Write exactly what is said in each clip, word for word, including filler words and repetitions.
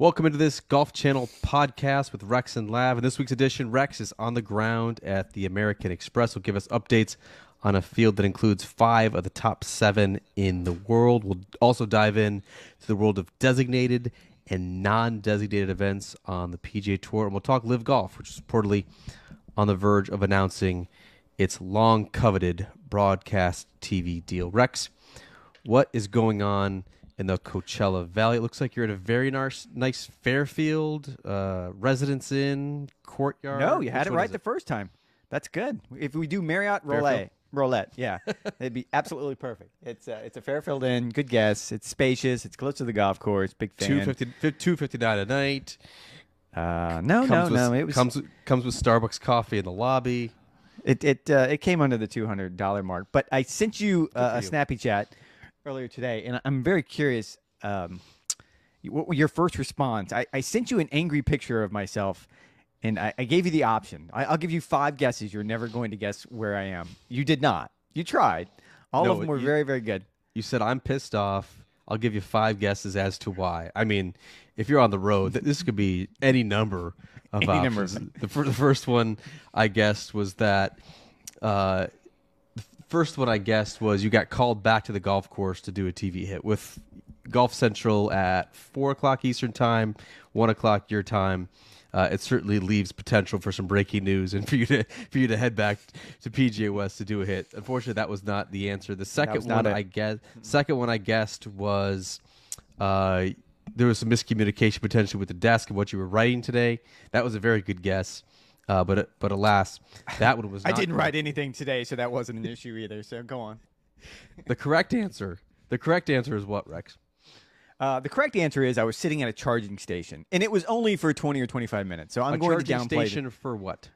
Welcome into this Golf Channel podcast with Rex and Lav. In this week's edition, Rex is on the ground at the American Express. He'll give us updates on a field that includes five of the top seven in the world. We'll also dive in to the world of designated and non-designated events on the P G A Tour. And we'll talk Live Golf, which is reportedly on the verge of announcing its long-coveted broadcast T V deal. Rex, what is going on in the Coachella Valley? It looks like you're at a very nice, nice Fairfield, uh, Residence Inn, Courtyard. No, you had it right the first time. That's good. If we do Marriott roulette, roulette, yeah, it'd be absolutely perfect. It's a, it's a Fairfield Inn. Good guess. It's spacious. It's close to the golf course. Big fan. Two fifty, two fifty nine a night. Uh, no, no, no. It was comes comes with Starbucks coffee in the lobby. It it uh, it came under the two hundred dollar mark. But I sent you uh, a snappy chat earlier today, and I'm very curious um, what your first response. I, I sent you an angry picture of myself, and I, I gave you the option. I, I'll give you five guesses. You're never going to guess where I am. You did not. You tried. All no, of them were you, very, very good. You said, I'm pissed off. I'll give you five guesses as to why. I mean, if you're on the road, this could be any number of any options. Number of the, fir the first one I guessed was that... Uh, First one I guessed was you got called back to the golf course to do a T V hit with Golf Central at four o'clock Eastern time, one o'clock your time. Uh, it certainly leaves potential for some breaking news and for you to for you to head back to P G A West to do a hit. Unfortunately, that was not the answer. The second one I guess, second one I guessed was uh, there was some miscommunication potentially with the desk and what you were writing today. That was a very good guess. Uh, but but alas, that one was not. I didn't write anything today, so that wasn't an issue either. So go on. The correct answer. The correct answer is what, Rex? Uh, the correct answer is I was sitting at a charging station, and it was only for twenty or twenty-five minutes. So I'm a going to downplay. Charging station for what?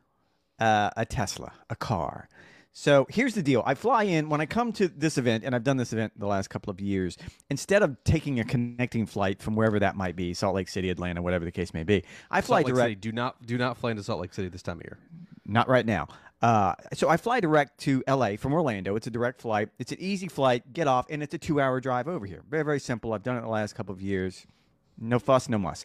Uh, a Tesla, a car. So here's the deal. I fly in when I come to this event, and I've done this event the last couple of years. Instead of taking a connecting flight from wherever that might be, Salt Lake City, Atlanta, whatever the case may be, I fly direct. Do not do not fly into Salt Lake City this time of year. Not right now. Uh, so I fly direct to L A from Orlando. It's a direct flight. It's an easy flight. Get off, and it's a two-hour drive over here. Very, very simple. I've done it the last couple of years. No fuss, no muss.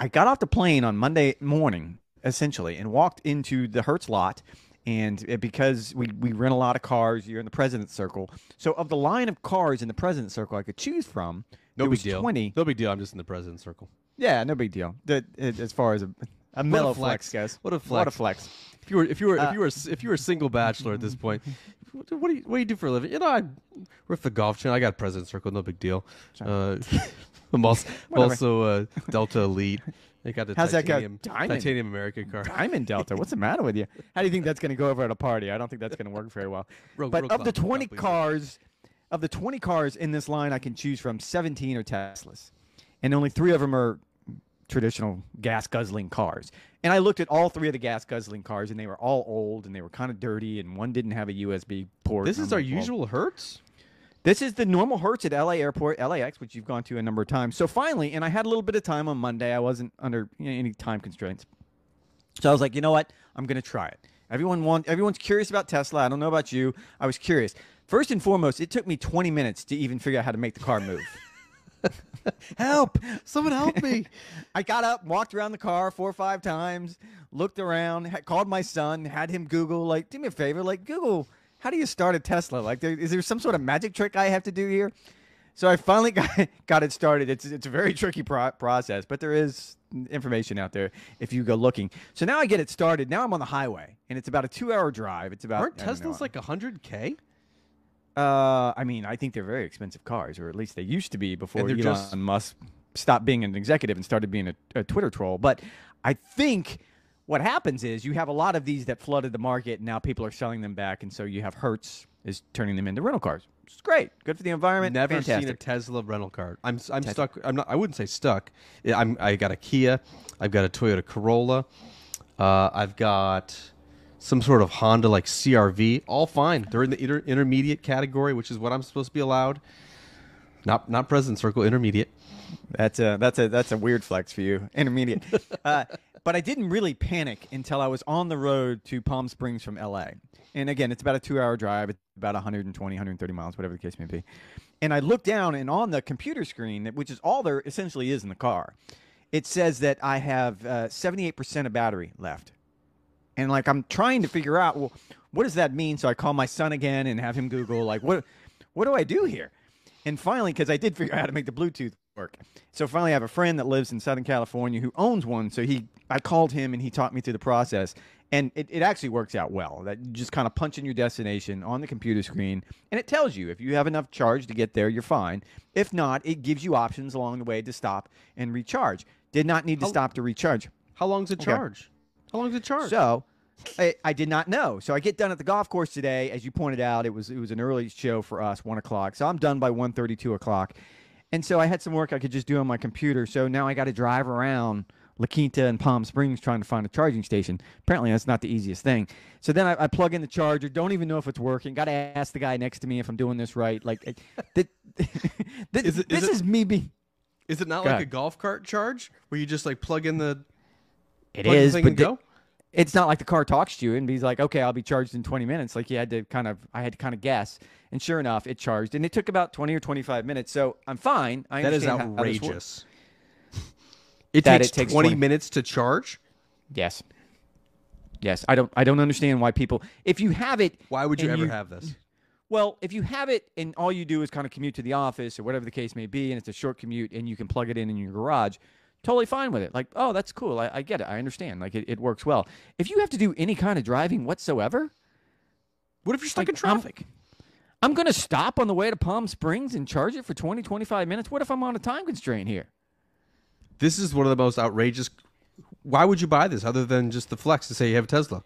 I got off the plane on Monday morning, essentially, and walked into the Hertz lot. And because we, we rent a lot of cars, you're in the president's circle. So of the line of cars in the president's circle I could choose from, no big deal. twenty. No big deal. I'm just in the president's circle. Yeah, no big deal. The, as far as a, a mellow flex, guys. What a flex! What a flex! If you were if you were uh, if you were if you were a single bachelor at this point, what do you what do you do for a living? You know, I riff the Golf Channel. I got a president's circle. No big deal. Uh, I'm also, also uh, Delta Elite. They got the How's titanium, that go? Diamond. titanium American car. Diamond Delta. What's the matter with you? How do you think that's going to go over at a party? I don't think that's going to work very well. Rogue, but rogue of the twenty clock, cars, of the twenty cars in this line, I can choose from seventeen are Teslas, and only three of them are traditional gas guzzling cars. And I looked at all three of the gas guzzling cars, and they were all old, and they were kind of dirty, and one didn't have a U S B port. This is our usual Hertz. This is the normal Hertz at L A Airport, L A X, which you've gone to a number of times. So finally, and I had a little bit of time on Monday. I wasn't under you know, any time constraints. So I was like, you know what? I'm going to try it. Everyone want, Everyone's curious about Tesla. I don't know about you. I was curious. First and foremost, it took me twenty minutes to even figure out how to make the car move. Help! Someone help me! I got up, walked around the car four or five times, looked around, had, called my son, had him Google, like, do me a favor, like, Google... how do you start a Tesla? Like, there, is there some sort of magic trick I have to do here? So I finally got, got it started. It's, it's a very tricky pro process, but there is information out there if you go looking. So now I get it started. Now I'm on the highway, and it's about a two-hour drive. It's about Aren't Teslas like one hundred K? Uh, I mean, I think they're very expensive cars, or at least they used to be before Elon just... Musk stopped being an executive and started being a, a Twitter troll. But I think... what happens is you have a lot of these that flooded the market, and now people are selling them back, and so you have Hertz is turning them into rental cars. It's great, good for the environment. Never Fantastic. seen a Tesla rental car. I'm I'm Tesla. stuck. I'm not. I wouldn't say stuck. I'm I got a Kia. I've got a Toyota Corolla. Uh, I've got some sort of Honda like C R V. All fine. They're in the inter intermediate category, which is what I'm supposed to be allowed. Not not president circle. Intermediate. That's a that's a that's a weird flex for you. Intermediate. Uh, But I didn't really panic until I was on the road to Palm Springs from L A. And again, it's about a two-hour drive. It's about one hundred twenty, one hundred thirty miles, whatever the case may be. And I looked down, and on the computer screen, which is all there essentially is in the car, it says that I have uh, seventy-eight percent of battery left. And like, I'm trying to figure out, well, what does that mean? So I call my son again and have him Google, like, what, what do I do here? And finally, because I did figure out how to make the Bluetooth work. So finally, I have a friend that lives in Southern California who owns one. So he, I called him and he taught me through the process. And it, it actually works out well. That you just kind of punch in your destination on the computer screen, and it tells you if you have enough charge to get there, you're fine. If not, it gives you options along the way to stop and recharge. Did not need to how, stop to recharge. How long's it okay. charge? How long's it charge? So I, I did not know. So I get done at the golf course today. As you pointed out, it was it was an early show for us, one o'clock. So I'm done by one thirty, two o'clock. And so I had some work I could just do on my computer. So now I got to drive around La Quinta and Palm Springs trying to find a charging station. Apparently, that's not the easiest thing. So then I, I plug in the charger. Don't even know if it's working. Got to ask the guy next to me if I'm doing this right. Like, th th th is it, this is, it, is me being... Is it not like a golf cart charge where you just, like, plug in the... It plug is, the thing but... And go? It's not like the car talks to you and he's like, okay, I'll be charged in twenty minutes. Like you had to kind of, I had to kind of guess. And sure enough, it charged. And it took about twenty or twenty-five minutes. So I'm fine. I that is outrageous. It that takes, it takes twenty, twenty minutes to charge? Yes. Yes. I don't, I don't understand why people, if you have it. Why would you ever you, have this? Well, if you have it and all you do is kind of commute to the office or whatever the case may be, and it's a short commute and you can plug it in in your garage, totally fine with it. Like, oh, that's cool. I, I get it. I understand. Like, it, it works well. If you have to do any kind of driving whatsoever, what if you're stuck like, in traffic? I'm, I'm going to stop on the way to Palm Springs and charge it for twenty, twenty-five minutes. What if I'm on a time constraint here? This is one of the most outrageous. Why would you buy this other than just the flex to say you have a Tesla?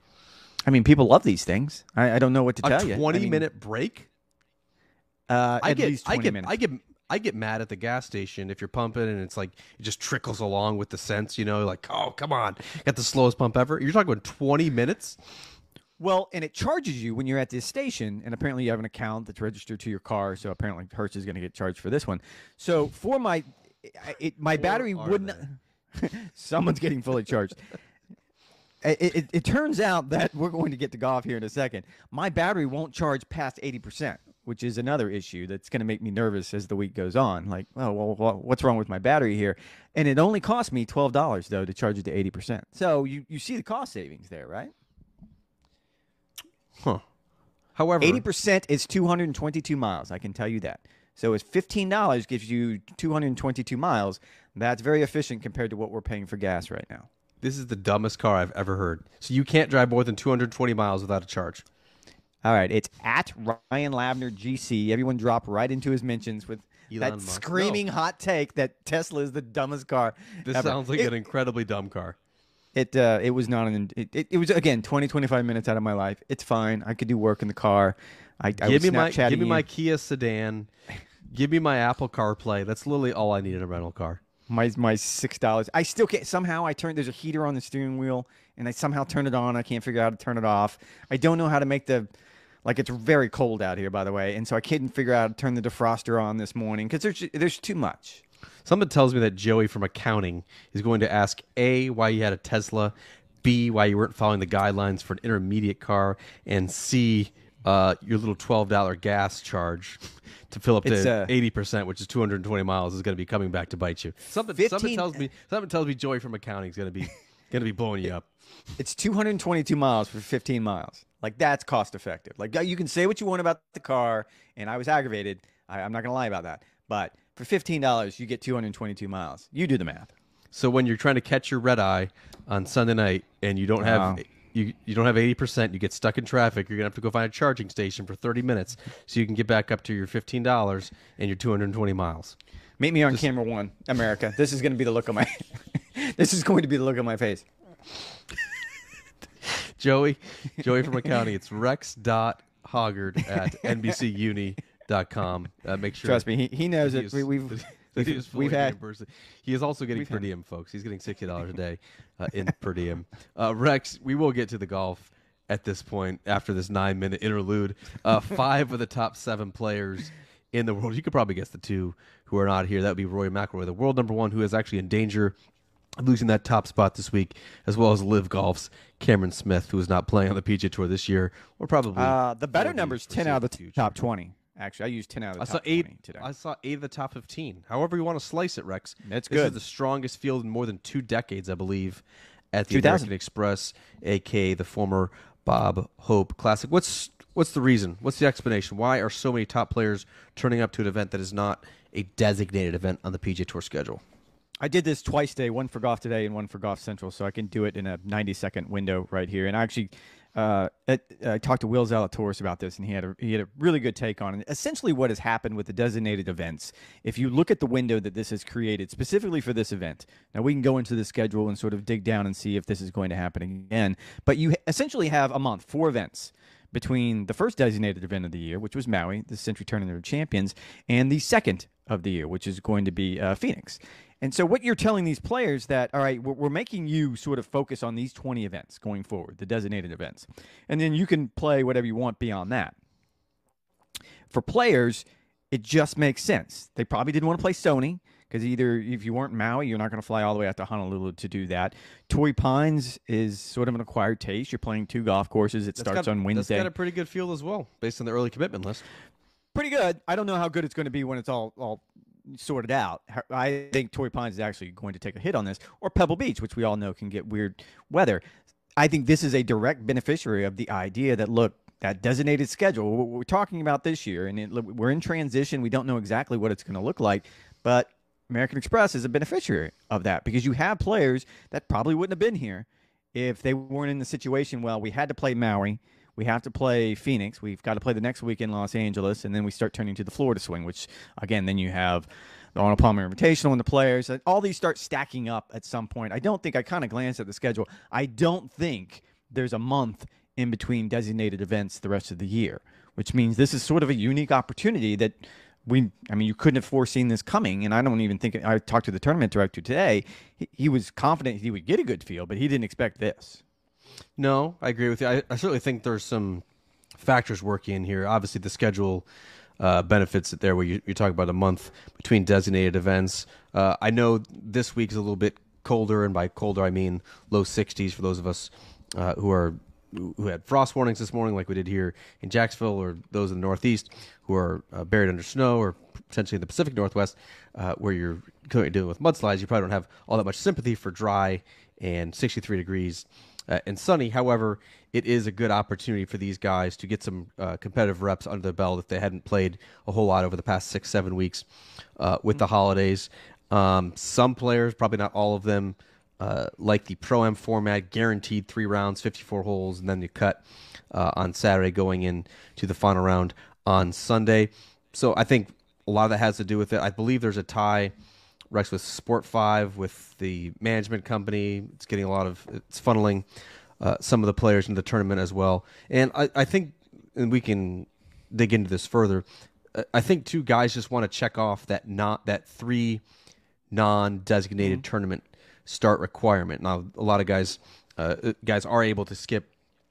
I mean, people love these things. I, I don't know what to a tell you. A twenty-minute break? Uh, I at get, least twenty I get, minutes. I get... I get mad at the gas station if you're pumping and it's like it just trickles along with the scents, you know, like, oh, come on. Got the slowest pump ever. You're talking about twenty minutes? Well, and it charges you when you're at this station, and apparently you have an account that's registered to your car, so apparently Hertz is going to get charged for this one. So for my it, my Where battery wouldn't – someone's getting fully charged. it, it, it turns out that we're going to get to golf here in a second. My battery won't charge past eighty percent. Which is another issue that's going to make me nervous as the week goes on. Like, oh, well, what's wrong with my battery here? And it only cost me twelve dollars, though, to charge it to eighty percent. So you, you see the cost savings there, right? Huh. However, eighty percent is two hundred twenty-two miles. I can tell you that. So it's fifteen dollars gives you two hundred twenty-two miles. That's very efficient compared to what we're paying for gas right now. This is the dumbest car I've ever heard. So you can't drive more than two hundred twenty miles without a charge. All right, it's at Ryan Lavner G C. Everyone drop right into his mentions with Elon that Musk. screaming no. hot take that Tesla is the dumbest car. This ever. sounds like it, an incredibly dumb car. It uh, it was not an it, it, it was again twenty, twenty-five minutes out of my life. It's fine. I could do work in the car. I, give I was me my give me in. my Kia sedan. Give me my Apple CarPlay. That's literally all I need in a rental car. My my six dollars. I still can't. Somehow I turned. There's a heater on the steering wheel, and I somehow turn it on. I can't figure out how to turn it off. I don't know how to make the. Like, it's very cold out here, by the way, and so I couldn't figure out how to turn the defroster on this morning because there's, there's too much. Something tells me that Joey from accounting is going to ask, A, why you had a Tesla, B, why you weren't following the guidelines for an intermediate car, and C, uh, your little twelve dollar gas charge to fill up it's to eighty percent, which is two hundred twenty miles, is going to be coming back to bite you. Something, fifteen something, tells, me, something tells me Joey from accounting is going to be going to be blowing you up. It's two hundred twenty-two miles for fifteen miles. Like, that's cost-effective. Like, you can say what you want about the car, and I was aggravated. I, I'm not going to lie about that. But for fifteen dollars, you get two hundred twenty-two miles. You do the math. So when you're trying to catch your red-eye on Sunday night and you don't have, wow. you, you don't have eighty percent, you get stuck in traffic, you're going to have to go find a charging station for thirty minutes so you can get back up to your fifteen dollars and your two hundred twenty miles. Meet me on Just, camera one, America. This is going to be the look of my This is going to be the look of my face. Joey, Joey from accounting. It's rex dot hoggard at n b c uni dot com. Uh, make sure. Trust me, he, he knows it. He we, we've we've, he we've had. He is also getting per diem, folks. He's getting sixty dollars a day uh, in per diem. Uh, Rex, we will get to the golf at this point after this nine-minute interlude. Uh, five of the top seven players in the world. You could probably guess the two who are not here. That would be Rory McIlroy, the world number one, who is actually in danger of losing that top spot this week, as well as Live Golf's Cameron Smith, who is not playing on the P G A Tour this year, or probably uh, the better numbers ten out of the future. top twenty. Actually, I used ten out of the I top saw eight, twenty today. I saw eight of the top fifteen. However you want to slice it, Rex. That's good. This is the strongest field in more than two decades, I believe, at the American Express, a k a the former Bob Hope Classic. What's what's the reason? What's the explanation? Why are so many top players turning up to an event that is not a designated event on the P G A Tour schedule? I did this twice today, one for Golf Today and one for Golf Central, so I can do it in a ninety-second window right here. And I actually uh, at, I talked to Will Zalatoris about this, and he had a, he had a really good take on it. Essentially what has happened with the designated events, if you look at the window that this has created specifically for this event, now we can go into the schedule and sort of dig down and see if this is going to happen again, but you essentially have a month, four events, between the first designated event of the year, which was Maui, the Century Tournament of Champions, and the second of the year, which is going to be uh, Phoenix. And so what you're telling these players that, all right, we're, we're making you sort of focus on these twenty events going forward, the designated events, and then you can play whatever you want beyond that. For players, it just makes sense. They probably didn't want to play Sony, because either if you weren't in Maui, you're not going to fly all the way out to Honolulu to do that. Torrey Pines is sort of an acquired taste. You're playing two golf courses. It that's starts got, on Wednesday. That's got a pretty good field as well, based on the early commitment list. Pretty good. I don't know how good it's going to be when it's all all sorted out. I think Torrey Pines is actually going to take a hit on this. Or Pebble Beach, which we all know can get weird weather. I think this is a direct beneficiary of the idea that, look, that designated schedule, what we're talking about this year, and it, we're in transition. We don't know exactly what it's going to look like, but American Express is a beneficiary of that because you have players that probably wouldn't have been here if they weren't in the situation, well, we had to play Maui, we have to play Phoenix, we've got to play the next week in Los Angeles, and then we start turning to the Florida swing, which, again, then you have the Arnold Palmer Invitational and the Players. All these start stacking up at some point. I don't think, I kind of glanced at the schedule, I don't think there's a month in between designated events the rest of the year, which means this is sort of a unique opportunity that we, I mean, you couldn't have foreseen this coming, and I don't even think, I talked to the tournament director today, he, he was confident he would get a good field, but he didn't expect this. No, I agree with you. I, I certainly think there's some factors working in here. Obviously, the schedule uh, benefits it there where you, you're talking about a month between designated events. Uh, I know this week is a little bit colder, and by colder I mean low sixties for those of us uh, who are who had frost warnings this morning like we did here in Jacksonville, or those in the Northeast who are uh, buried under snow, or potentially in the Pacific Northwest uh, where you're dealing with mudslides. You probably don't have all that much sympathy for dry and sixty-three degrees uh, and sunny. However, it is a good opportunity for these guys to get some uh, competitive reps under their belt if they hadn't played a whole lot over the past six, seven weeks uh, with mm-hmm. the holidays. Um, some players, probably not all of them, Uh, like the Pro-Am format, guaranteed three rounds, fifty-four holes, and then you cut uh, on Saturday going in to the final round on Sunday. So I think a lot of that has to do with it. I believe there's a tie, Rex, with Sport five, with the management company. It's getting a lot of, it's funneling uh, some of the players in the tournament as well. And I, I think, and we can dig into this further, I think two guys just want to check off that not that three non-designated mm-hmm. tournament start requirement. Now, a lot of guys uh, guys are able to skip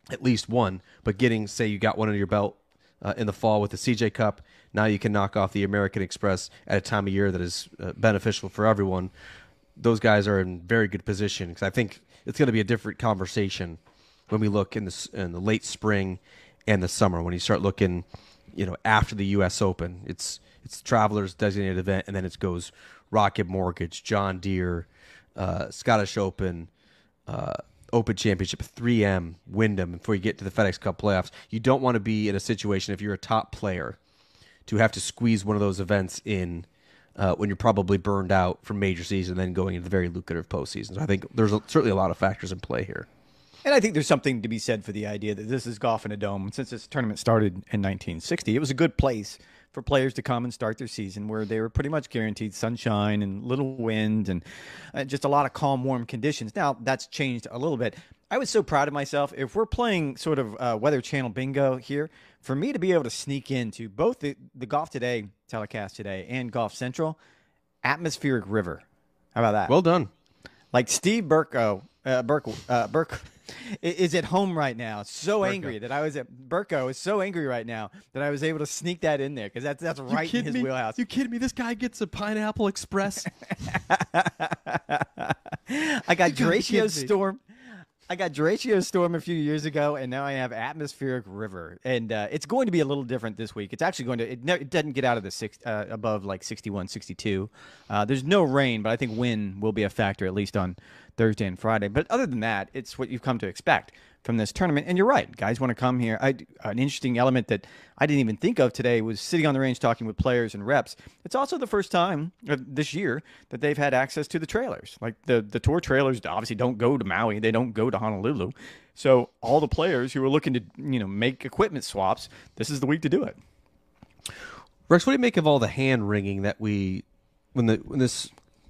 at least one, but getting, say you got one under your belt uh, in the fall with the C J Cup, now you can knock off the American Express at a time of year that is uh, beneficial for everyone. Those guys are in very good position, because I think it's going to be a different conversation when we look in the, in the late spring and the summer, when you start looking, you know, after the U S Open. It's, it's Travelers designated event, and then it goes Rocket Mortgage, John Deere, Uh, Scottish Open, uh, Open Championship, three M, Wyndham, before you get to the FedEx Cup playoffs. You don't want to be in a situation, if you're a top player, to have to squeeze one of those events in uh, when you're probably burned out from major season and then going into the very lucrative postseason. So I think there's a, certainly a lot of factors in play here. And I think there's something to be said for the idea that this is golf in a dome. Since this tournament started in nineteen sixty, it was a good place for players to come and start their season, where they were pretty much guaranteed sunshine and little wind and uh, just a lot of calm, warm conditions. Now, that's changed a little bit. I was so proud of myself. If we're playing sort of uh, Weather Channel bingo here, for me to be able to sneak into both the, the Golf Today telecast today and Golf Central, Atmospheric River. How about that? Well done. Like Steve Burko, uh, Burke, uh, Burke is at home right now, so Burko. angry that I was at Burko is so angry right now that I was able to sneak that in there, because that's that's right in his me? wheelhouse. You kidding me? This guy gets a Pineapple Express. I got Horatio Storm. I got derecho storm a few years ago, and now I have atmospheric river, and uh, it's going to be a little different this week. It's actually going to it, ne it doesn't get out of the six uh, above like sixty-one, sixty-two. Uh, there's no rain, but I think wind will be a factor at least on Thursday and Friday. But other than that, it's what you've come to expect from this tournament. And you're right, guys want to come here. I, an interesting element that I didn't even think of today was sitting on the range talking with players and reps. It's also the first time this year that they've had access to the trailers. Like the, the tour trailers obviously don't go to Maui. They don't go to Honolulu. So all the players who are looking to, you know, make equipment swaps, this is the week to do it. Rex, what do you make of all the hand wringing that we, when the when this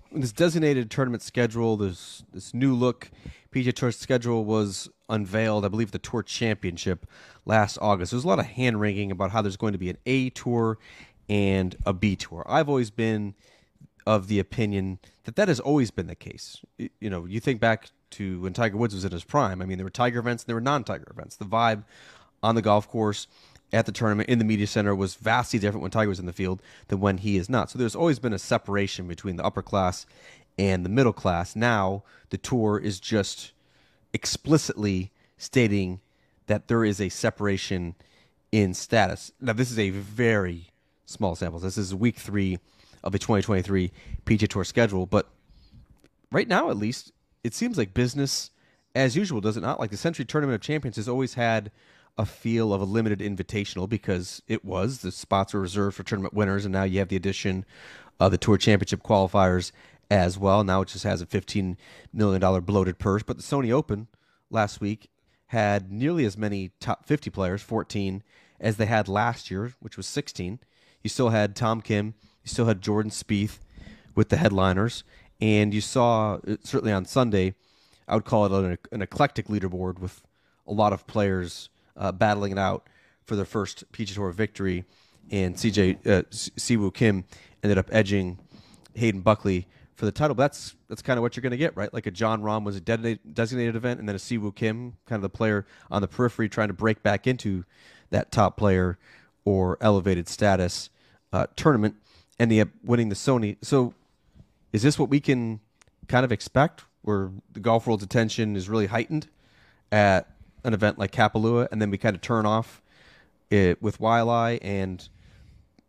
when this designated tournament schedule, this this new look P G A Tour schedule was unveiled, I believe, the Tour Championship last August. There's a lot of hand-wringing about how there's going to be an A Tour and a B Tour. I've always been of the opinion that that has always been the case. You know, you think back to when Tiger Woods was in his prime. I mean, there were Tiger events and there were non-Tiger events. The vibe on the golf course at the tournament in the media center was vastly different when Tiger was in the field than when he is not. So there's always been a separation between the upper class and the middle class. Now the tour is just explicitly stating that there is a separation in status. Now, this is a very small sample. This is week three of the twenty twenty-three P G A Tour schedule, but right now, at least, it seems like business as usual, does it not? Like the Century Tournament of Champions has always had a feel of a limited invitational because it was. The spots were reserved for tournament winners, and now you have the addition of the Tour Championship qualifiers as well. Now it just has a fifteen million dollar bloated purse. But the Sony Open last week had nearly as many top fifty players, fourteen, as they had last year, which was sixteen. You still had Tom Kim. You still had Jordan Spieth with the headliners. And you saw, certainly on Sunday, I would call it an, an eclectic leaderboard with a lot of players uh, battling it out for their first P G A Tour victory. And C J uh, Siwoo Kim ended up edging Hayden Buckley for the title. But that's that's kind of what you're going to get, right? Like a Jon Rahm was a designated event, and then a Siwoo Kim, kind of the player on the periphery trying to break back into that top player or elevated status uh, tournament, ending up winning the Sony. So is this what we can kind of expect, where the golf world's attention is really heightened at an event like Kapalua, and then we kind of turn off it with Wailea, and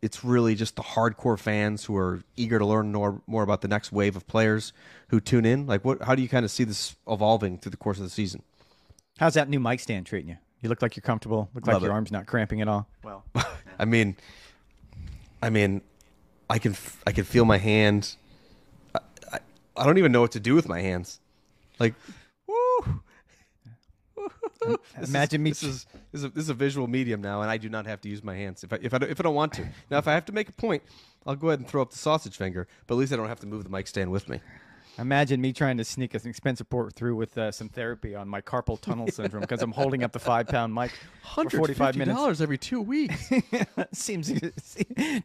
it's really just the hardcore fans who are eager to learn more, more about the next wave of players who tune in? Like, what? How do you kind of see this evolving through the course of the season? How's that new mic stand treating you? You look like you're comfortable. Look Love like your it. arm's not cramping at all. Well, I mean, I mean, I can I can feel my hand. I, I, I don't even know what to do with my hands. Like, woo. This Imagine is, me. This is this is, a, this is a visual medium now, and I do not have to use my hands if I if I don't, if I don't want to. Now, if I have to make a point, I'll go ahead and throw up the sausage finger. But at least I don't have to move the mic stand with me. Imagine me trying to sneak an expensive port through with uh, some therapy on my carpal tunnel syndrome because I'm holding up the five pound mic for forty-five minutes. one hundred fifty dollars every two weeks. Seems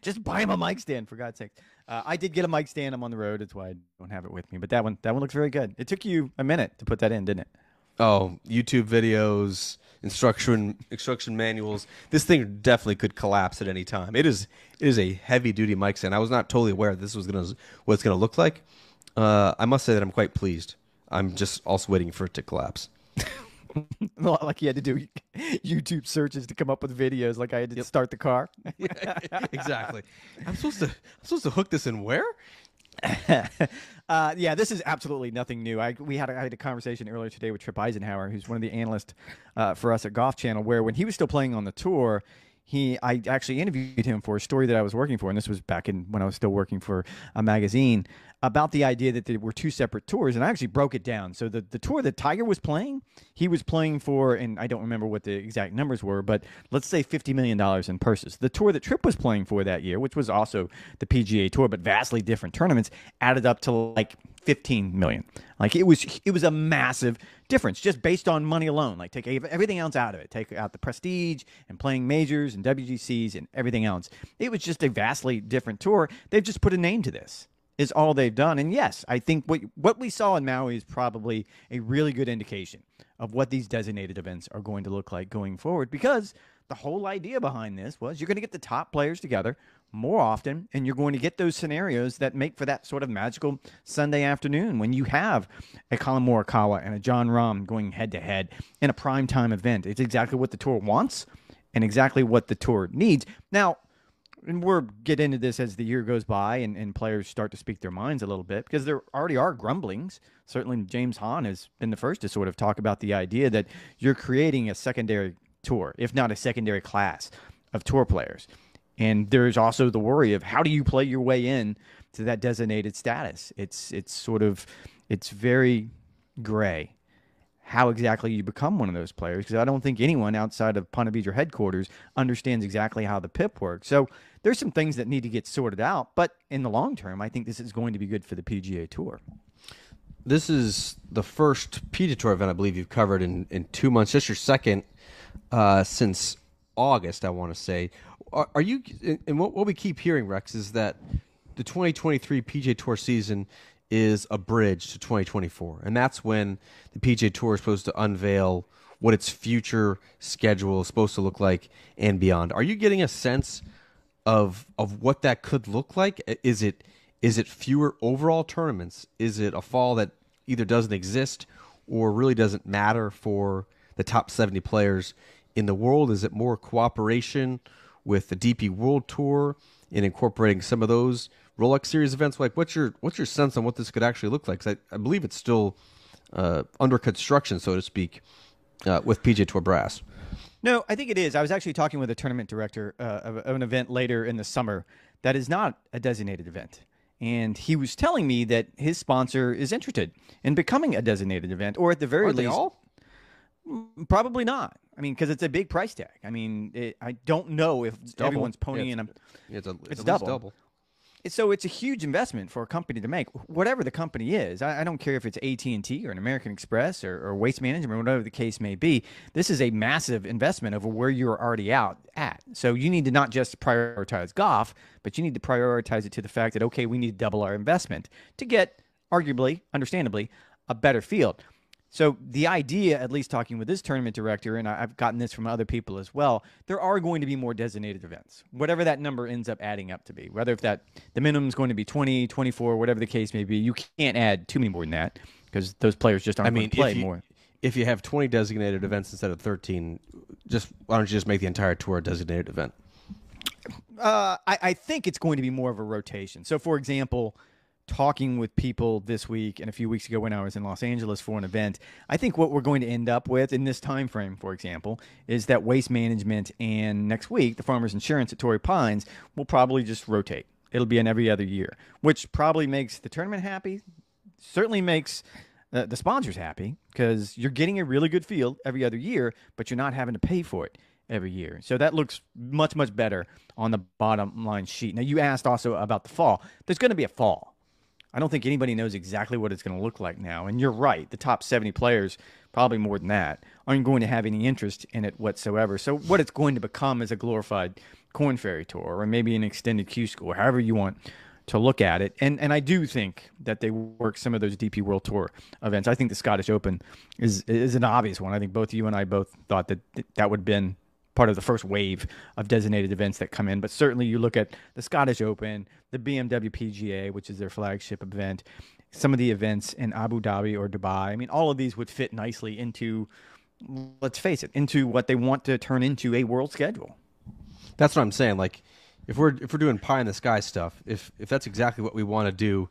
just buy him a mic stand, for God's sake. Uh, I did get a mic stand. I'm on the road. That's why I don't have it with me. But that one that one looks very good. It took you a minute to put that in, didn't it? Oh, YouTube videos, instruction instruction manuals. This thing definitely could collapse at any time. It is it is a heavy duty mic stand. I was not totally aware this was gonna what it's gonna look like. Uh, I must say that I'm quite pleased. I'm just also waiting for it to collapse. A lot like you had to do YouTube searches to come up with videos. Like I had to yep. start the car. Exactly. I'm supposed to I'm supposed to hook this in where? uh, yeah, this is absolutely nothing new. I we had a, I had a conversation earlier today with Trip Eisenhower, who's one of the analysts uh, for us at Golf Channel, where when he was still playing on the tour, he I actually interviewed him for a story that I was working for, and this was back in when I was still working for a magazine, about the idea that there were two separate tours, and I actually broke it down. So the, the tour that Tiger was playing, he was playing for, and I don't remember what the exact numbers were, but let's say fifty million dollars in purses. The tour that Tripp was playing for that year, which was also the P G A Tour, but vastly different tournaments, added up to like fifteen million dollars. Like it was, it was a massive difference just based on money alone. Like take everything else out of it. Take out the prestige and playing majors and W G Cs and everything else. It was just a vastly different tour. They've just put a name to this. Is all they've done. And yes, I think what what we saw in Maui is probably a really good indication of what these designated events are going to look like going forward, because the whole idea behind this was you're going to get the top players together more often, and you're going to get those scenarios that make for that sort of magical Sunday afternoon when you have a Colin Morikawa and a Jon Rahm going head-to-head in a primetime event. It's exactly what the Tour wants and exactly what the Tour needs. Now, and we'll get into this as the year goes by and, and players start to speak their minds a little bit, because there already are grumblings. Certainly James Hahn has been the first to sort of talk about the idea that you're creating a secondary tour, if not a secondary class of tour players. And there's also the worry of how do you play your way in to that designated status? It's it's sort of, it's very gray how exactly you become one of those players, because I don't think anyone outside of Ponte Vedra headquarters understands exactly how the P I P works. So there's some things that need to get sorted out. But in the long term, I think this is going to be good for the P G A Tour. This is the first P G A Tour event I believe you've covered in, in two months. Just your second uh, since August, I want to say. Are, are you, and what, what we keep hearing, Rex, is that the twenty twenty-three P G A Tour season is a bridge to twenty twenty-four, and that's when the P G A Tour is supposed to unveil what its future schedule is supposed to look like and beyond. Are you getting a sense of of what that could look like? Is it is it fewer overall tournaments? Is it a fall that either doesn't exist or really doesn't matter for the top seventy players in the world? Is it more cooperation with the D P World Tour and incorporating some of those Rolex Series events? Like, what's your what's your sense on what this could actually look like? Because I, I believe it's still uh, under construction, so to speak, uh, with P G A Tour brass. No, I think it is. I was actually talking with a tournament director uh, of, of an event later in the summer that is not a designated event. And he was telling me that his sponsor is interested in becoming a designated event, or at the very Aren't least... They all? Probably not. I mean, because it's a big price tag. I mean, it, I don't know if everyone's ponying in. Yeah, it's a, it's, it's double. double. So it's a huge investment for a company to make, whatever the company is. I, I don't care if it's A T and T or an American Express or, or Waste Management, or whatever the case may be. This is a massive investment over where you're already out at. So you need to not just prioritize golf, but you need to prioritize it to the fact that, okay, we need to double our investment to get, arguably, understandably, a better field. So the idea, at least talking with this tournament director, and I've gotten this from other people as well, there are going to be more designated events, whatever that number ends up adding up to be. Whether if that the minimum is going to be twenty, twenty-four, whatever the case may be, you can't add too many more than that because those players just aren't I mean, going to play if you, more. If you have twenty designated events instead of thirteen, just why don't you just make the entire tour a designated event? Uh, I, I think it's going to be more of a rotation. So, for example, talking with people this week and a few weeks ago when I was in Los Angeles for an event, I think what we're going to end up with in this time frame, for example, is that Waste Management and next week the Farmers Insurance at Torrey Pines will probably just rotate. It'll be in every other year, which probably makes the tournament happy, certainly makes uh, the sponsors happy, because you're getting a really good field every other year, but you're not having to pay for it every year. So that looks much, much better on the bottom line sheet. Now, you asked also about the fall. There's going to be a fall. I don't think anybody knows exactly what it's going to look like now. And you're right. The top seventy players, probably more than that, aren't going to have any interest in it whatsoever. So what it's going to become is a glorified Corn Ferry Tour, or maybe an extended Q School, however you want to look at it. And and I do think that they work some of those D P World Tour events. I think the Scottish Open is is an obvious one. I think both you and I both thought that that would have been part of the first wave of designated events that come in. But certainly you look at the Scottish Open, the B M W P G A, which is their flagship event, some of the events in Abu Dhabi or Dubai. I mean, all of these would fit nicely into, let's face it, into what they want to turn into a world schedule. That's what I'm saying. Like, if we're if we're doing pie in the sky stuff, if if that's exactly what we want to do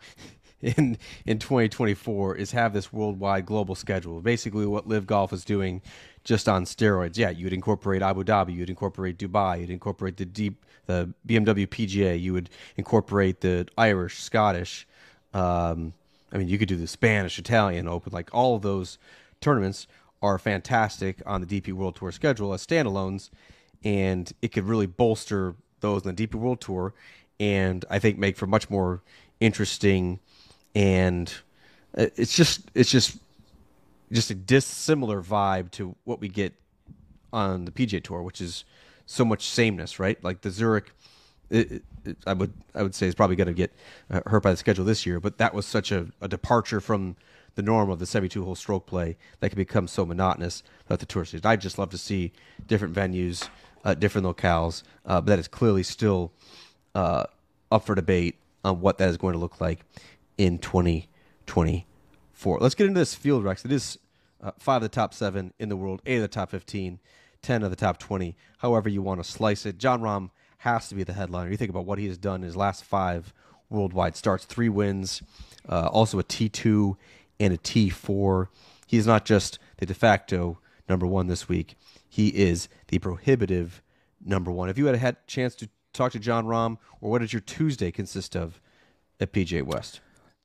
in in twenty twenty-four, is have this worldwide global schedule, basically what Live Golf is doing just on steroids. Yeah, you'd incorporate Abu Dhabi, you'd incorporate Dubai, you'd incorporate the deep the B M W P G A, you would incorporate the Irish, Scottish, um I mean, you could do the Spanish, Italian Open. Like, all of those tournaments are fantastic on the D P World Tour schedule as standalones, and it could really bolster those in the D P World Tour, and I think make for much more interesting. And it's just it's just just a dissimilar vibe to what we get on the P G A Tour, which is so much sameness, right? Like the Zurich, it, it, I would I would say is probably going to get uh, hurt by the schedule this year, but that was such a, a departure from the norm of the seventy-two hole stroke play that can become so monotonous throughout the tour season. I just love to see different venues, uh, different locales, uh, but that is clearly still uh, up for debate on what that is going to look like in twenty twenty-four. Let's get into this field, Rex. It is uh, five of the top seven in the world, eight of the top fifteen, ten of the top twenty, however you want to slice it. Jon Rahm has to be the headliner. You think about what he has done in his last five worldwide starts, three wins, uh, also a T two and a T four. He's not just the de facto number one this week. He is the prohibitive number one. If you had had a chance to talk to Jon Rahm, or what did your Tuesday consist of at P G A West?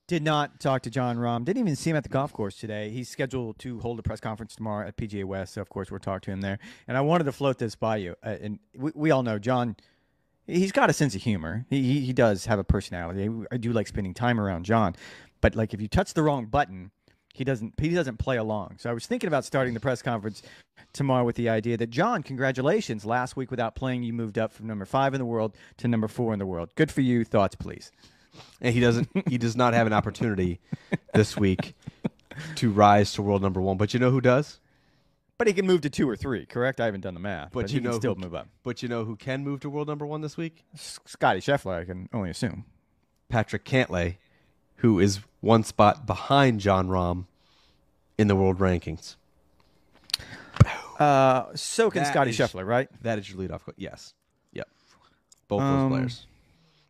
Did not talk to Jon Rahm. Didn't even see him at the golf course today. He's scheduled to hold a press conference tomorrow at P G A West, so of course we'll talk to him there. And I wanted to float this by you. Uh, and we, we all know Jon, he's got a sense of humor. He, he does have a personality. I do like spending time around Jon. But like if you touch the wrong button, He doesn't he doesn't play along. So I was thinking about starting the press conference tomorrow with the idea that, Jon, congratulations. Last week without playing, you moved up from number five in the world to number four in the world. Good for you. Thoughts, please. And he doesn't he does not have an opportunity this week to rise to world number one. But you know who does? But he can move to two or three, correct? I haven't done the math. But, but you he know can still who, move up. But you know who can move to world number one this week? Scotty Scheffler, I can only assume. Patrick Cantlay, who is one spot behind Jon Rahm in the world rankings. Uh, so can that Scotty is, Scheffler, right? That is your leadoff. Yes. Yep. Both um, those players.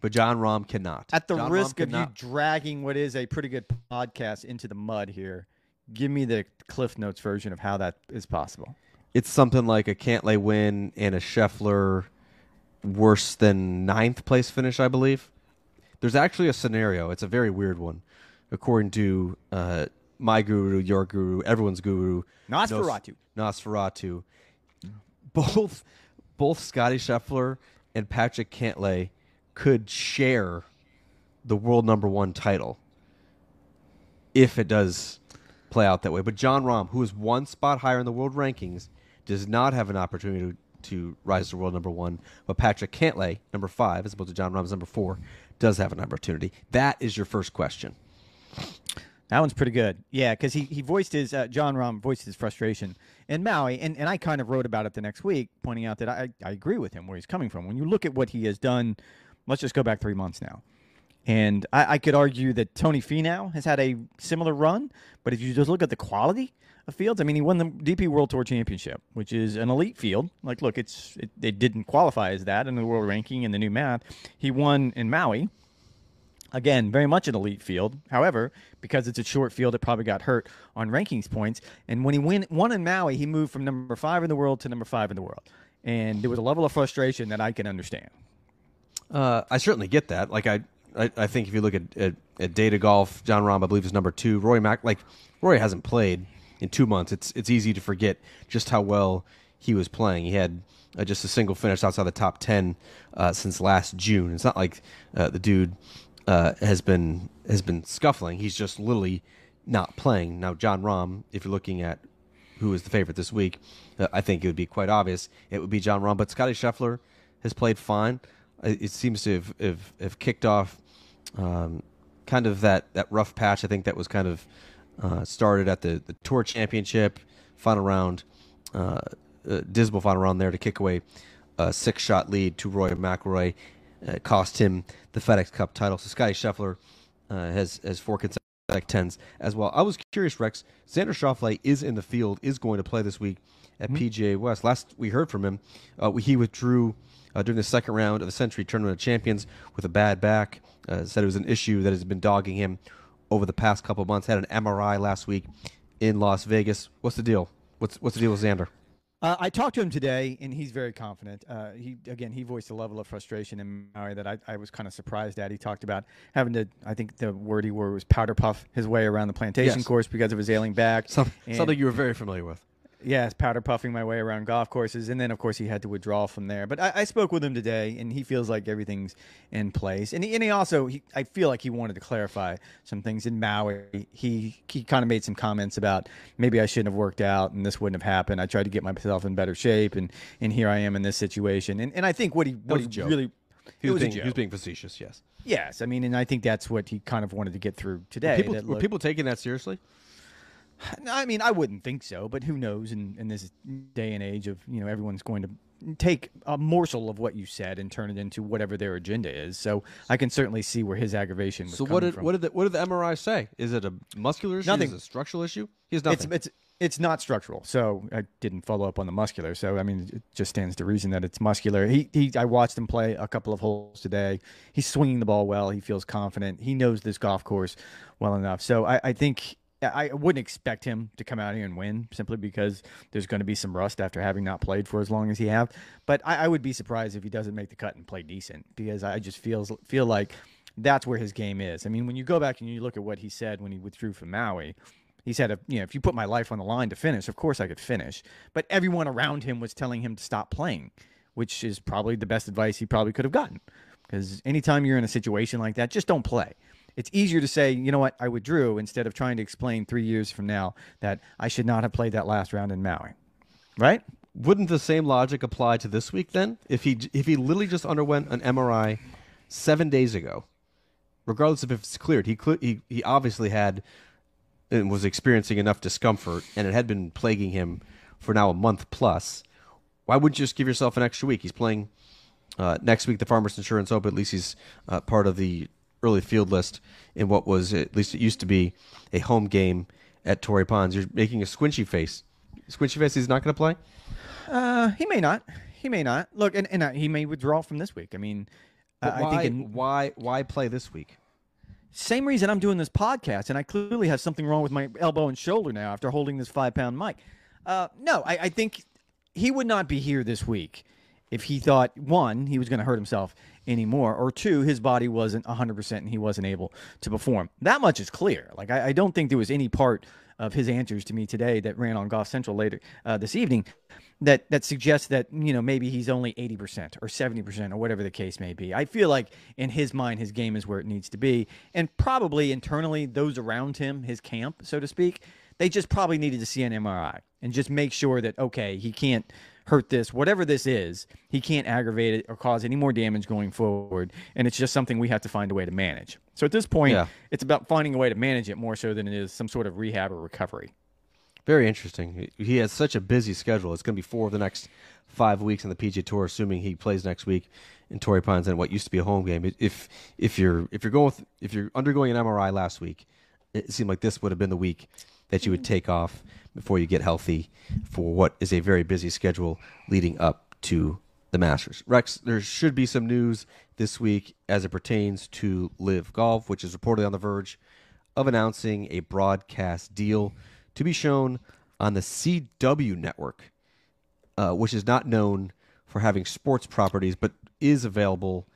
But Jon Rahm cannot. At the Jon risk of you dragging what is a pretty good podcast into the mud here, give me the Cliff Notes version of how that is possible. It's something like a Cantlay win and a Scheffler worse than ninth place finish, I believe. There's actually a scenario. It's a very weird one. According to uh, my guru, your guru, everyone's guru, Nosferatu. Nos- Nosferatu. Both both Scotty Scheffler and Patrick Cantlay could share the world number one title if it does play out that way. But Jon Rahm, who is one spot higher in the world rankings, does not have an opportunity to to rise to world number one, but Patrick Cantlay, number five, as opposed to Jon Rahm's number four, does have an opportunity. That is your first question. That one's pretty good. Yeah, because he, he voiced his, uh, Jon Rahm voiced his frustration in Maui, and, and I kind of wrote about it the next week, pointing out that I, I agree with him where he's coming from. When you look at what he has done, let's just go back three months now. And I, I could argue that Tony Finau has had a similar run, but if you just look at the quality of fields, I mean, he won the D P World Tour Championship, which is an elite field. Like, look, it's it, it didn't qualify as that in the world ranking and the new math. He won in Maui. Again, very much an elite field. However, because it's a short field, it probably got hurt on rankings points. And when he win, won in Maui, he moved from number five in the world to number five in the world. And there was a level of frustration that I can understand. Uh, I certainly get that. Like, I... I, I think if you look at, at, at data golf, Jon Rahm, I believe, is number two. Rory Mac, like Rory hasn't played in two months. It's it's easy to forget just how well he was playing. He had uh, just a single finish outside the top ten uh, since last June. It's not like uh, the dude uh, has been has been scuffling. He's just literally not playing. Now, Jon Rahm, if you're looking at who is the favorite this week, uh, I think it would be quite obvious. It would be Jon Rahm, but Scotty Scheffler has played fine. It seems to have, have, have kicked off Um, kind of that, that rough patch. I think that was kind of uh, started at the, the Tour Championship final round, uh, uh, dismal final round there to kick away a six-shot lead to Rory McIlroy, uh, cost him the FedEx Cup title. So Scotty Scheffler uh, has has four consecutive tens as well. I was curious, Rex. Xander Schauffele is in the field, is going to play this week at mm-hmm. P G A West. Last we heard from him, uh, he withdrew Uh, during the second round of the Century Tournament of Champions with a bad back. Uh, said it was an issue that has been dogging him over the past couple of months. Had an M R I last week in Las Vegas. What's the deal? What's what's the deal with Xander? Uh, I talked to him today, and he's very confident. Uh, he again, he voiced a level of frustration in Maui that I, I was kind of surprised at. He talked about having to, I think the word he wore was powder puff his way around the plantation yes. course because of his ailing back. Some, and, something you were very familiar with. Yes, powder puffing my way around golf courses. And then, of course, he had to withdraw from there. But I, I spoke with him today, and he feels like everything's in place. And he, and he also, he, I feel like he wanted to clarify some things in Maui. He, he kind of made some comments about maybe I shouldn't have worked out and this wouldn't have happened. I tried to get myself in better shape, and, and here I am in this situation. And, and I think what he, what he really... He was, being, he was being facetious, yes. Yes, I mean, and I think that's what he kind of wanted to get through today. Were people, that, were look, people taking that seriously? I mean, I wouldn't think so, but who knows in, in this day and age of, you know, everyone's going to take a morsel of what you said and turn it into whatever their agenda is. So I can certainly see where his aggravation was so coming what did, from. So what did the, what did the M R I say? Is it a muscular issue? Nothing. Is it a structural issue? He has nothing. It's, it's, it's not structural. So I didn't follow up on the muscular. So, I mean, it just stands to reason that it's muscular. He, he, I watched him play a couple of holes today. He's swinging the ball well. He feels confident. He knows this golf course well enough. So I, I think... I wouldn't expect him to come out here and win simply because there's going to be some rust after having not played for as long as he have. But I, I would be surprised if he doesn't make the cut and play decent, because I just feels feel like that's where his game is. I mean, when you go back and you look at what he said when he withdrew from Maui, he said, you know, if you put my life on the line to finish, of course I could finish. But everyone around him was telling him to stop playing, which is probably the best advice he probably could have gotten. Because anytime you're in a situation like that, just don't play. It's easier to say, you know what, I withdrew, instead of trying to explain three years from now that I should not have played that last round in Maui, right? Wouldn't the same logic apply to this week then? If he if he literally just underwent an M R I seven days ago, regardless of if it's cleared, he he he obviously had and was experiencing enough discomfort, and it had been plaguing him for now a month plus. Why wouldn't you just give yourself an extra week? He's playing uh, next week the Farmers Insurance Open. At least he's uh, part of the early field list in what was, at least it used to be, a home game at Torrey Pines. You're making a squinchy face. Squinchy face, he's not going to play? Uh, he may not. He may not. Look, and, and uh, he may withdraw from this week. I mean, uh, why, I think in, why why play this week? Same reason I'm doing this podcast, and I clearly have something wrong with my elbow and shoulder now after holding this five-pound mic. Uh, no, I, I think he would not be here this week if he thought, one, he was going to hurt himself anymore, or two, his body wasn't one hundred percent and he wasn't able to perform. That much is clear. Like, I, I don't think there was any part of his answers to me today that ran on Golf Central later uh, this evening that that suggests that, you know, maybe he's only eighty percent or seventy percent or whatever the case may be. I feel like in his mind, his game is where it needs to be. And probably internally, those around him, his camp, so to speak, they just probably needed to see an M R I and just make sure that, okay, he can't hurt this, whatever this is, he can't aggravate it or cause any more damage going forward. And it's just something we have to find a way to manage. So at this point, yeah, it's about finding a way to manage it more so than it is some sort of rehab or recovery. Very interesting. He has such a busy schedule. It's going to be four of the next five weeks on the P G A Tour, assuming he plays next week in Torrey Pines and what used to be a home game. If if you're if you're going with, if you're undergoing an M R I last week, it seemed like this would have been the week that you would take off before you get healthy for what is a very busy schedule leading up to the Masters. Rex, there should be some news this week as it pertains to Live Golf, which is reportedly on the verge of announcing a broadcast deal to be shown on the C W network, uh, which is not known for having sports properties but is available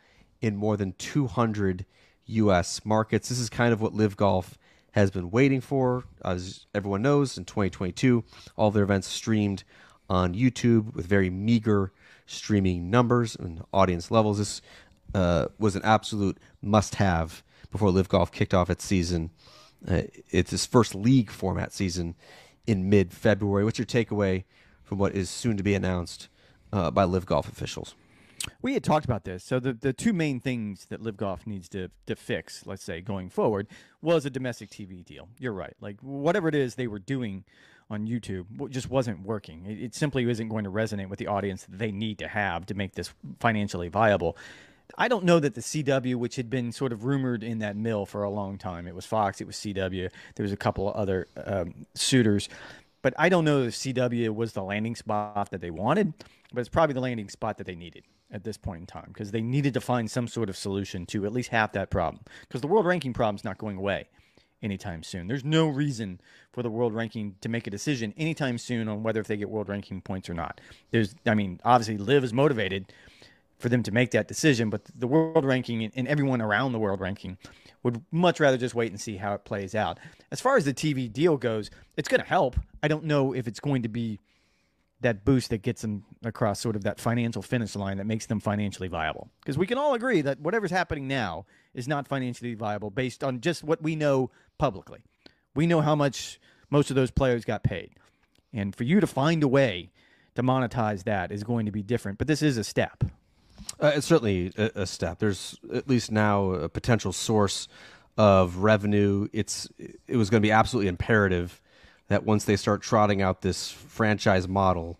in more than two hundred U S markets. This is kind of what Live Golf has been waiting for. As everyone knows, in twenty twenty-two, all their events streamed on YouTube with very meager streaming numbers and audience levels. This uh, was an absolute must-have before Live Golf kicked off its season. Uh, it's its first league format season in mid-February. What's your takeaway from what is soon to be announced uh, by Live Golf officials? We had talked about this. So the, the two main things that Live Golf needs to, to fix, let's say, going forward, was a domestic T V deal. You're right. Like, whatever it is they were doing on YouTube just wasn't working. It, it simply isn't going to resonate with the audience that they need to have to make this financially viable. I don't know that the C W, which had been sort of rumored in that mill for a long time, it was Fox, it was C W, there was a couple of other um, suitors. But I don't know if C W was the landing spot that they wanted, but it's probably the landing spot that they needed at this point in time, because they needed to find some sort of solution to at least half that problem, because the world ranking problem is not going away anytime soon. There's no reason for the world ranking to make a decision anytime soon on whether if they get world ranking points or not. There's, I mean, obviously Liv is motivated for them to make that decision, but the world ranking and everyone around the world ranking would much rather just wait and see how it plays out. As far as the T V deal goes, it's going to help. I don't know if it's going to be that boost that gets them across sort of that financial finish line that makes them financially viable. Because we can all agree that whatever's happening now is not financially viable based on just what we know publicly. We know how much most of those players got paid. And for you to find a way to monetize that is going to be different. But this is a step. Uh, it's certainly a, a step. There's at least now a potential source of revenue. It's It was going to be absolutely imperative that once they start trotting out this franchise model,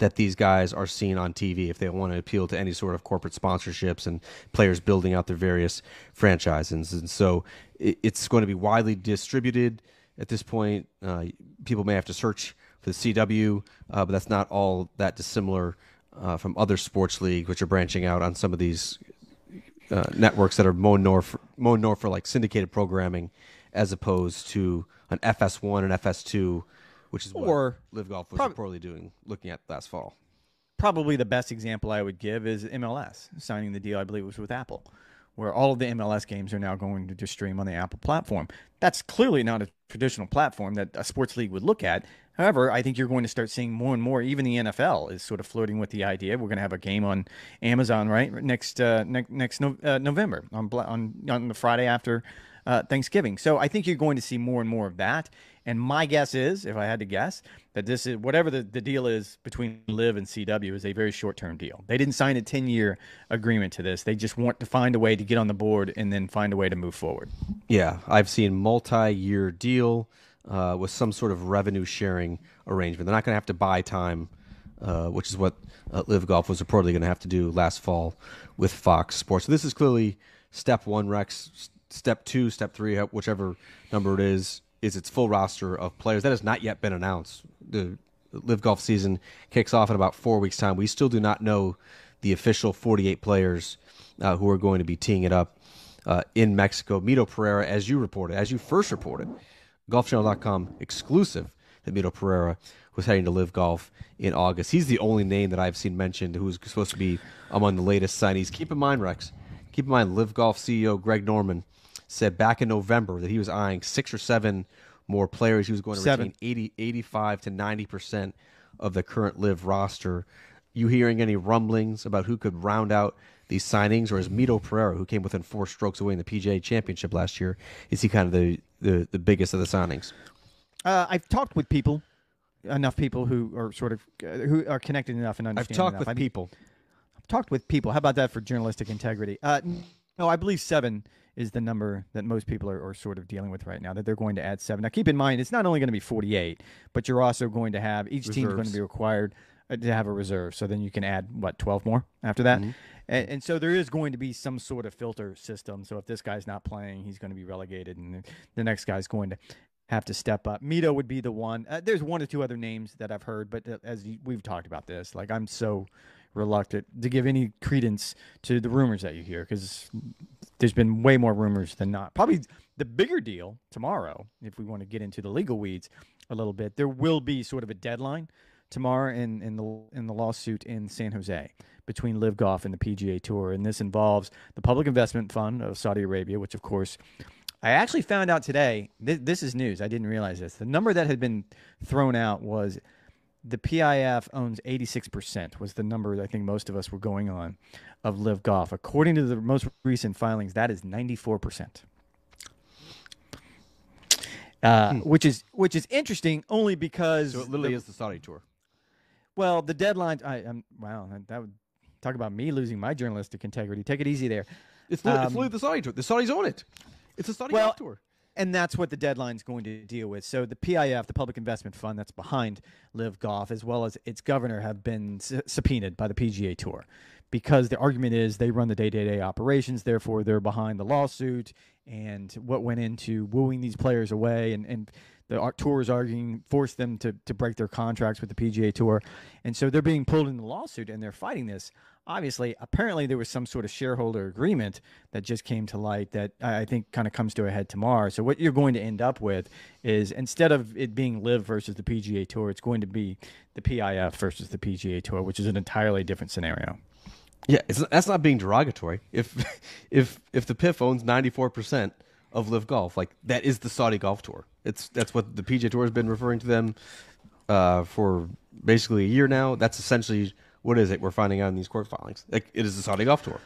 that these guys are seen on T V if they want to appeal to any sort of corporate sponsorships and players building out their various franchises. And so it, it's going to be widely distributed at this point. Uh, people may have to search for the C W, uh, but that's not all that dissimilar uh, from other sports leagues, which are branching out on some of these uh, networks that are more known for, more known for like syndicated programming, as opposed to an F S one and F S two, which is or what Live Golf was prob- poorly doing, looking at last fall. Probably the best example I would give is M L S signing the deal. I believe it was with Apple, where all of the M L S games are now going to just stream on the Apple platform. That's clearly not a traditional platform that a sports league would look at. However, I think you're going to start seeing more and more. Even the N F L is sort of flirting with the idea. We're going to have a game on Amazon, right, next uh, ne- next no- uh, November on, bla- on on the Friday after uh, Thanksgiving. So I think you're going to see more and more of that. And my guess is, if I had to guess, that this is whatever the, the deal is between Live and C W is a very short-term deal. They didn't sign a ten-year agreement to this. They just want to find a way to get on the board and then find a way to move forward. Yeah, I've seen multi-year deal uh, with some sort of revenue-sharing arrangement. They're not going to have to buy time, uh, which is what uh, Live Golf was reportedly going to have to do last fall with Fox Sports. So this is clearly step one, Rex. Step two, step three, whichever number it is, is its full roster of players. That has not yet been announced. The Live Golf season kicks off in about four weeks' time. We still do not know the official forty-eight players uh, who are going to be teeing it up uh, in Mexico. Mito Pereira, as you reported, as you first reported, golf channel dot com exclusive, that Mito Pereira was heading to Live Golf in August. He's the only name that I've seen mentioned who's supposed to be among the latest signees. Keep in mind, Rex, keep in mind, Live Golf C E O Greg Norman said back in November that he was eyeing six or seven more players. He was going to seven. retain eighty, eighty-five to ninety percent of the current Live roster. You hearing any rumblings about who could round out these signings, or is Mito Pereira, who came within four strokes away in the P G A Championship last year, is he kind of the, the, the biggest of the signings? Uh, I've talked with people, enough people who are sort of uh, who are connected enough and understand. I've talked enough. with I mean, people. I've talked with people. How about that for journalistic integrity? Uh, no, I believe seven is the number that most people are, are sort of dealing with right now, that they're going to add seven. Now, keep in mind, it's not only going to be forty-eight, but you're also going to have each team is going to be required to have a reserve. So then you can add, what, twelve more after that? Mm-hmm. And, and so there is going to be some sort of filter system. So if this guy's not playing, he's going to be relegated, and the next guy's going to have to step up. Mito would be the one. Uh, there's one or two other names that I've heard, but as we've talked about this, like I'm so reluctant to give any credence to the rumors that you hear, because there's been way more rumors than not. Probably the bigger deal tomorrow, if we want to get into the legal weeds a little bit, there will be sort of a deadline tomorrow in, in the in the lawsuit in San Jose between Live Golf and the P G A Tour. And this involves the Public Investment Fund of Saudi Arabia, which, of course, I actually found out today. Th- this is news. I didn't realize this. The number that had been thrown out was the P I F owns eighty-six percent was the number that I think most of us were going on of Live Golf. According to the most recent filings, that is ninety-four percent, uh, hmm. which is which is interesting only because... So it literally the, is the Saudi tour. Well, the deadline... I, I'm, wow, that would talk about me losing my journalistic integrity. Take it easy there. It's, um, it's literally the Saudi tour. The Saudis own it. It's a Saudi well, golf tour. And that's what the deadline's going to deal with. So the P I F, the Public Investment Fund that's behind Live Golf, as well as its governor, have been su- subpoenaed by the P G A Tour, because the argument is they run the day-to-day operations, therefore they're behind the lawsuit and what went into wooing these players away. And, and the tour is arguing, forced them to, to break their contracts with the P G A Tour. And so they're being pulled in the lawsuit and they're fighting this. Obviously, apparently there was some sort of shareholder agreement that just came to light that I think kind of comes to a head tomorrow. So what you're going to end up with is, instead of it being Live versus the P G A Tour, it's going to be the P I F versus the P G A Tour, which is an entirely different scenario. Yeah, it's, that's not being derogatory. If if if the P I F owns ninety-four percent of Live Golf, like that is the Saudi Golf Tour. It's that's what the P G A Tour has been referring to them uh, for basically a year now. That's essentially... What is it we're finding out in these court filings? Like, it is the Saudi Golf Tour.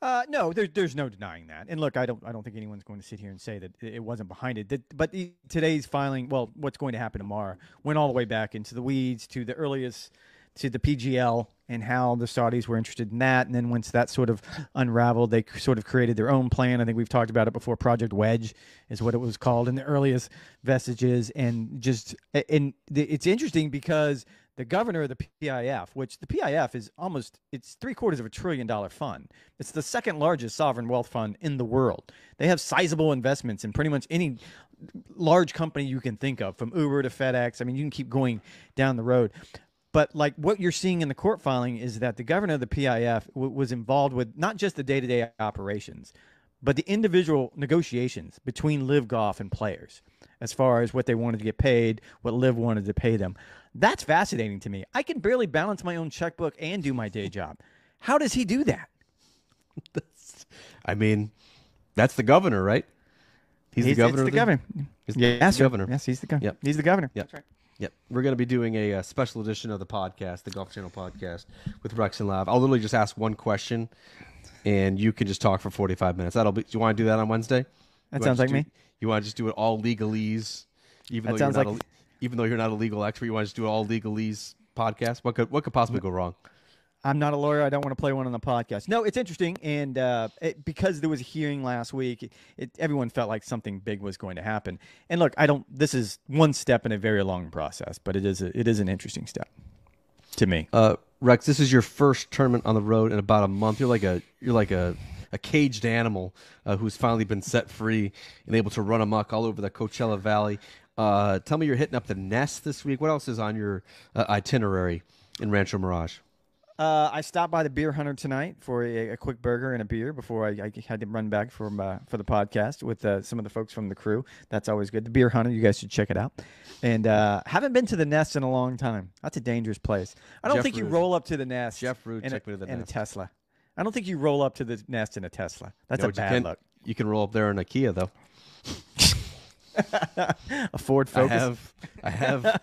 Uh, no, there, there's no denying that. And look, I don't I don't think anyone's going to sit here and say that it wasn't behind it. That, but the, today's filing, well, what's going to happen tomorrow, went all the way back into the weeds to the earliest, to the P G L and how the Saudis were interested in that. And then once that sort of unraveled, they sort of created their own plan. I think we've talked about it before. Project Wedge is what it was called in the earliest vestiges. And just and it's interesting because the governor of the P I F, which the P I F is almost, it's three quarters of a trillion dollar fund. It's the second largest sovereign wealth fund in the world. They have sizable investments in pretty much any large company you can think of, from Uber to FedEx. I mean, you can keep going down the road. But like what you're seeing in the court filing is that the governor of the P I F w was involved with not just the day-to-day operations, but the individual negotiations between Live Golf and Players, as far as what they wanted to get paid, what Live wanted to pay them. That's fascinating to me. I can barely balance my own checkbook and do my day job. How does he do that? I mean, that's the governor, right? He's, he's the governor. It's the governor. He's yeah, the yes, governor. Yes, he's the governor. Yep. He's the governor. Yep. That's right. Yep. We're going to be doing a, a special edition of the podcast, the Golf Channel podcast, with Rex and Live. I'll literally just ask one question, and you can just talk for forty-five minutes. That'll be. Do you want to do that on Wednesday? That sounds like do, me. You want to just do it all legalese, even that though sounds you're not like... a, even though you're not a legal expert, you want to just do it all legalese podcast? What could what could possibly go wrong? I'm not a lawyer. I don't want to play one on the podcast. No, it's interesting, and uh, it, because there was a hearing last week, it, it, everyone felt like something big was going to happen. And look, I don't. This is one step in a very long process, but it is a, it is an interesting step to me. Uh, Rex, this is your first tournament on the road in about a month. You're like a you're like a, a caged animal uh, who's finally been set free and able to run amok all over the Coachella Valley. Uh, tell me, you're hitting up the nest this week. What else is on your uh, itinerary in Rancho Mirage? Uh, I stopped by the Beer Hunter tonight for a, a quick burger and a beer before I, I had to run back for uh, for the podcast with uh, some of the folks from the crew. That's always good. The Beer Hunter, you guys should check it out. And uh, haven't been to the nest in a long time. That's a dangerous place. I don't Jeff think Rude. you roll up to the nest Jeff Rude, in, a, check me to the in nest. a Tesla. I don't think you roll up to the nest in a Tesla. That's no, a bad you can, look. You can roll up there in a Kia, though. A Ford Focus. I have, I have,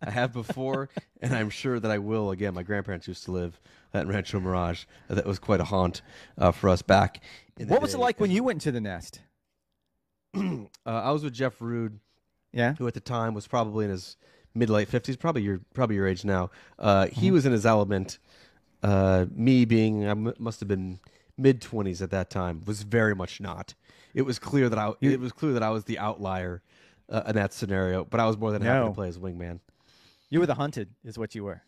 I have before, and I'm sure that I will again. My grandparents used to live at Rancho Mirage. That was quite a haunt uh, for us back in the What was day. it like when you went to the nest? uh, I was with Jeff Rude, yeah, who at the time was probably in his mid late fifties, probably your probably your age now. Uh, he mm-hmm. was in his element. Uh, me being, I m must have been mid twenties at that time, was very much not. It was clear that I it was clear that I was the outlier uh, in that scenario, but I was more than no. happy to play as wingman. You were the hunted, is what you were.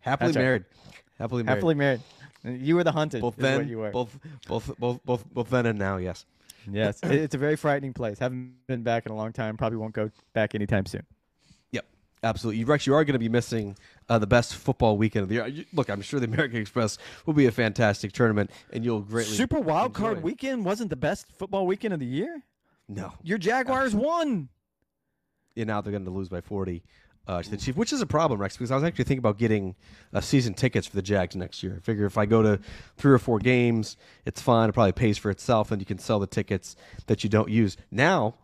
Happily That's married, right. happily married, happily married. You were the hunted. Both is then, what you were. both, both, both, both, both then and now. Yes, yes. It's a very frightening place. Haven't been back in a long time. Probably won't go back anytime soon. Absolutely. Rex, you are going to be missing uh, the best football weekend of the year. Look, I'm sure the American Express will be a fantastic tournament, and you'll greatly Super Wild enjoy. Card Weekend wasn't the best football weekend of the year? No. Your Jaguars Absolutely. won. Yeah, now they're going to lose by forty uh, to the Chiefs, which is a problem, Rex, because I was actually thinking about getting uh, season tickets for the Jags next year. I figure if I go to three or four games, it's fine. It probably pays for itself, and you can sell the tickets that you don't use. Now,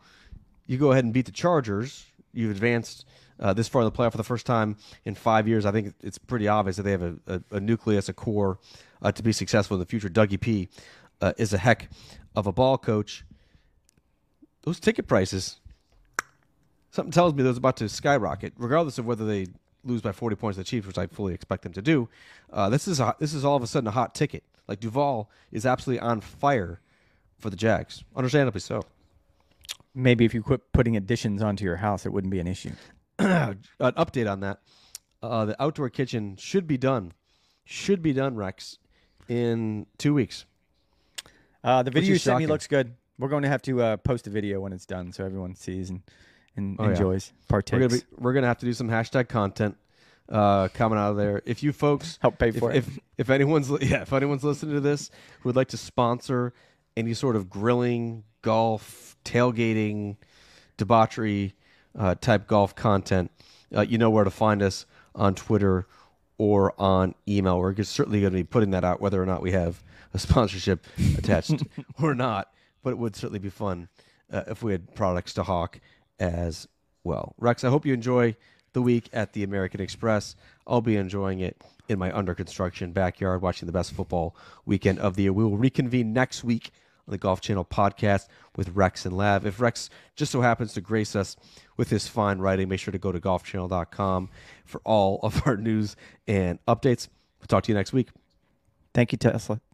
you go ahead and beat the Chargers. You've advanced Uh, this far in the playoff for the first time in five years. I think it's pretty obvious that they have a, a, a nucleus, a core, uh, to be successful in the future. Dougie P uh, is a heck of a ball coach. Those ticket prices, something tells me those are about to skyrocket, regardless of whether they lose by forty points to the Chiefs, which I fully expect them to do. Uh, this is a, this is all of a sudden a hot ticket. Like Duvall is absolutely on fire for the Jags, understandably so. Maybe if you quit putting additions onto your house, it wouldn't be an issue. An update on that. Uh, the outdoor kitchen should be done. Should be done, Rex, in two weeks. Uh, the video you sent me looks good. We're going to have to uh, post a video when it's done so everyone sees and, and oh, enjoys, yeah. partakes. We're gonna, be, we're gonna have to do some hashtag content uh, coming out of there. If you folks help pay for if, it, if, if anyone's yeah, if anyone's listening to this who would like to sponsor any sort of grilling, golf, tailgating, debauchery. Uh, type golf content, uh, you know where to find us on Twitter or on email. We're certainly going to be putting that out, whether or not we have a sponsorship attached or not. But it would certainly be fun uh, if we had products to hawk as well. Rex, I hope you enjoy the week at the American Express. I'll be enjoying it in my under construction backyard, watching the best football weekend of the year. We will reconvene next week on the Golf Channel podcast with Rex and Lav. If Rex just so happens to grace us with his fine writing, make sure to go to golf channel dot com for all of our news and updates. We'll talk to you next week. Thank you, Tesla.